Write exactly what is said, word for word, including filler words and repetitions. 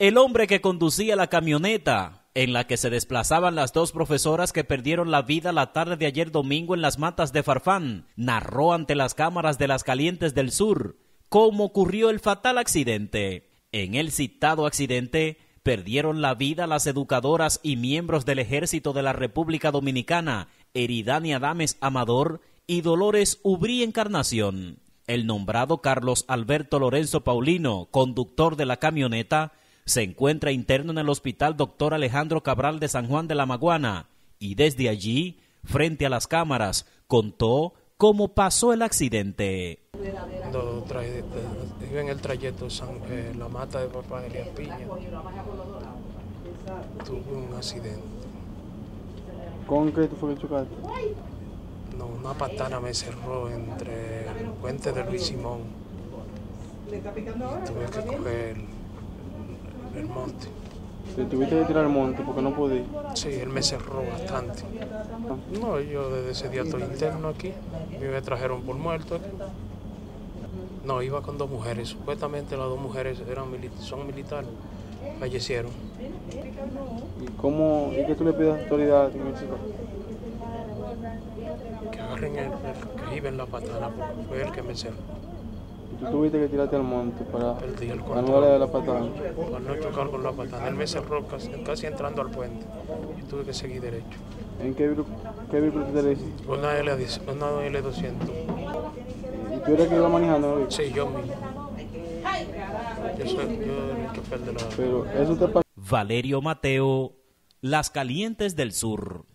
El hombre que conducía la camioneta en la que se desplazaban las dos profesoras que perdieron la vida la tarde de ayer domingo en Las Matas de Farfán, narró ante las cámaras de Las Calientes del Sur cómo ocurrió el fatal accidente. En el citado accidente perdieron la vida las educadoras y miembros del Ejército de la República Dominicana, Eridania Dames Amador y Dolores Ubrí Encarnación. El nombrado Carlos Alberto Lorenzo Paulino, conductor de la camioneta, se encuentra interno en el hospital doctor Alejandro Cabral de San Juan de la Maguana y desde allí, frente a las cámaras, contó cómo pasó el accidente. No, iba en el trayecto San, eh, La Mata de Farfán, Elías Piña. Tuve un accidente. ¿Con qué fue que chocaste? No, una patana me cerró entre el puente de Luis Simón. Tuve que coger el monte. ¿Te tuviste que tirar el monte porque no podía? Sí, él me cerró bastante. No, yo desde ese día estoy interno aquí. Me trajeron por muerto aquí. No, iba con dos mujeres. Supuestamente las dos mujeres eran mili son militares. Fallecieron. ¿Y cómo? ¿Y qué tú le pides a la autoridad en México? Que agarren el, el que iba en la patana, porque fue el que me cerró. ¿Tú tuviste que tirarte al monte para ganarle de la patana? Para no chocar con la patana. Él me cerró casi, casi entrando al puente. Y tuve que seguir derecho. ¿En qué vehículo te le hiciste? Una L doscientos. ¿Y tú eres que iba manejando? Sí, yo mismo. Yo soy el chofer de la... Pero eso te... Valerio Mateo, Las Calientes del Sur.